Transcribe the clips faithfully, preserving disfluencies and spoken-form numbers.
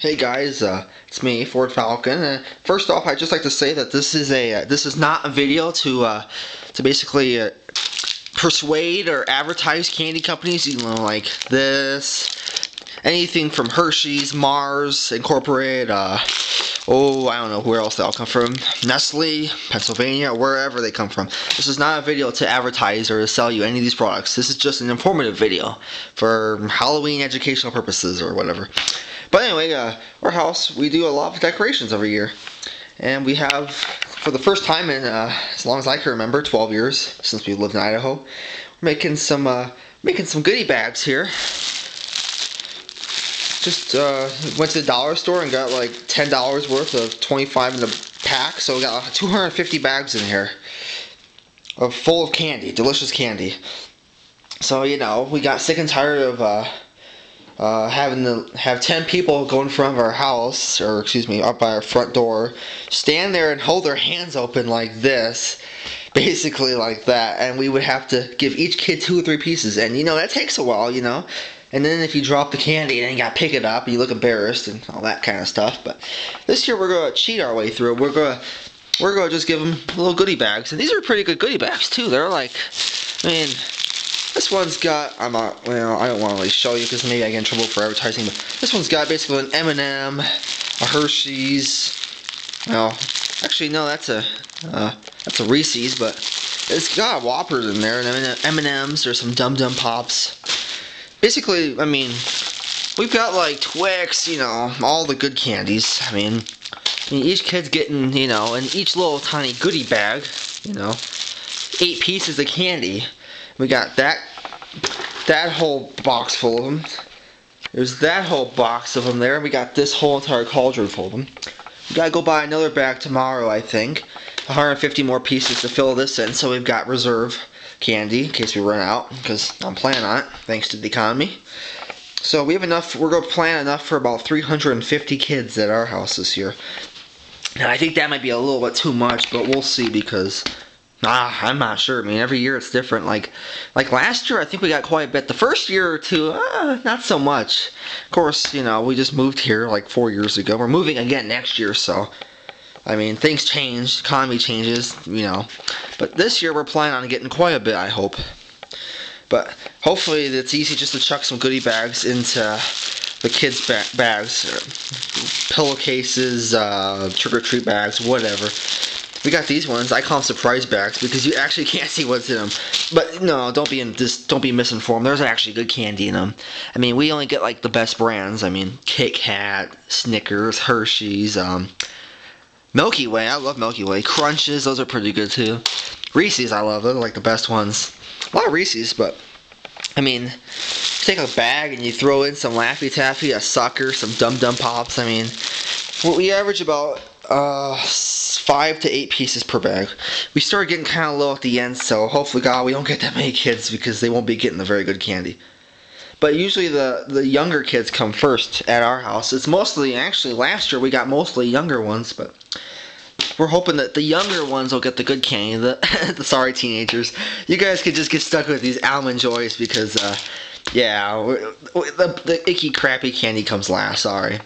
Hey guys, uh, it's me, Ford Falcon. Uh, first off, I'd just like to say that this is a uh, this is not a video to uh, to basically uh, persuade or advertise candy companies, you know, like this, anything from Hershey's, Mars Incorporated, uh, oh, I don't know where else they all come from, Nestle, Pennsylvania, wherever they come from. This is not a video to advertise or to sell you any of these products. This is just an informative video for Halloween educational purposes or whatever. But anyway, uh, our house, we do a lot of decorations every year. And we have, for the first time in, uh, as long as I can remember, twelve years since we lived in Idaho, we're making some, uh, making some goodie bags here. Just uh, went to the dollar store and got like ten dollars worth of twenty-five in the pack. So we got two hundred fifty bags in here, of full of candy, delicious candy. So, you know, we got sick and tired of, uh, Uh, having to have ten people go in front of our house, or excuse me, up by our front door, stand there and hold their hands open like this, basically like that, and we would have to give each kid two or three pieces, and you know, that takes a while, you know, and then if you drop the candy, then you gotta pick it up, and you look embarrassed, and all that kind of stuff. But this year we're gonna cheat our way through. We're gonna, we're gonna just give them little goodie bags, and these are pretty good goodie bags, too. They're like, I mean, this one's got, I'm not, well, I don't want to really show you because maybe I get in trouble for advertising, but this one's got basically an M and M, a Hershey's, you know, actually no, that's a, uh, that's a Reese's, but it's got Whoppers in there, and M and M's, or some Dum Dum Pops. Basically, I mean, we've got like Twix, you know, all the good candies. I mean, I mean each kid's getting, you know, in each little tiny goodie bag, you know, eight pieces of candy. We got that, that whole box full of them. There's that whole box of them there, and we got this whole entire cauldron full of them. We gotta go buy another bag tomorrow, I think. one hundred fifty more pieces to fill this in, so we've got reserve candy in case we run out, because I'm planning on it, thanks to the economy. So we have enough, we're gonna plan enough for about three hundred fifty kids at our house this year. Now I think that might be a little bit too much, but we'll see, because Ah, I'm not sure. I mean, every year it's different. Like, like last year, I think we got quite a bit. The first year or two, ah, not so much. Of course, you know, we just moved here like four years ago. We're moving again next year, so I mean, things change, economy changes, you know. But this year, we're planning on getting quite a bit, I hope. But hopefully, it's easy just to chuck some goodie bags into the kids' ba bags, pillowcases, uh, trick or treat bags, whatever. We got these ones. I call them surprise bags because you actually can't see what's in them. But no, don't be in this. Don't be misinformed. There's actually good candy in them. I mean, we only get like the best brands. I mean, Kit Kat, Snickers, Hershey's, um, Milky Way. I love Milky Way. Crunches. Those are pretty good too. Reese's. I love. Those are like the best ones. A lot of Reese's, but I mean, take a bag and you throw in some Laffy Taffy, a sucker, some Dum Dum Pops. I mean, what we average about. Uh, five to eight pieces per bag. We started getting kind of low at the end, so hopefully, God, we don't get that many kids because they won't be getting the very good candy. But usually, the the younger kids come first at our house. It's mostly, actually, last year we got mostly younger ones, but we're hoping that the younger ones will get the good candy. The, the sorry teenagers, you guys could just get stuck with these Almond Joys because, uh, yeah, the the icky crappy candy comes last. Sorry,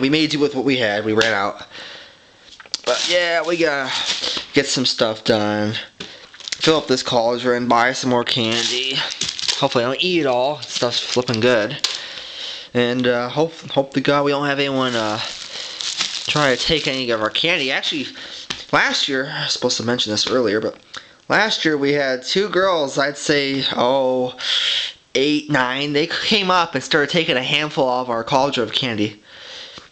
we made do with what we had. We ran out. But yeah, we gotta get some stuff done, fill up this cauldron, buy some more candy. Hopefully I don't eat it all, stuff's flipping good. And uh, hope hope to God we don't have anyone uh, try to take any of our candy. Actually, last year, I was supposed to mention this earlier, but last year we had two girls, I'd say, oh, eight, nine, they came up and started taking a handful of our cauldron of candy.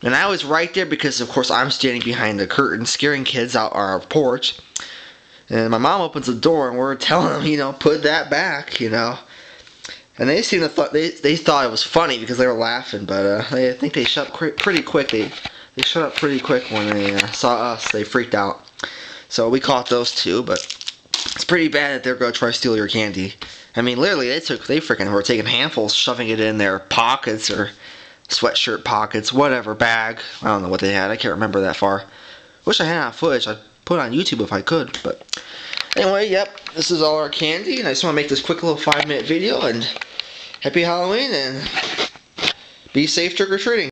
And I was right there because, of course, I'm standing behind the curtain scaring kids out our porch. And my mom opens the door and we're telling them, you know, put that back, you know. And they seemed to thought they they thought it was funny because they were laughing, but uh, they, I think they shut up pretty quick. They they shut up pretty quick when they uh, saw us. They freaked out. So we caught those two, but it's pretty bad that they're gonna try to steal your candy. I mean, literally, they took they freaking were taking handfuls, shoving it in their pockets or sweatshirt pockets, whatever, bag. I don't know what they had. I can't remember that far. Wish I had footage. I'd put it on YouTube if I could. But anyway, yep, this is all our candy. And I just want to make this quick little five minute video. And happy Halloween and be safe trick-or-treating.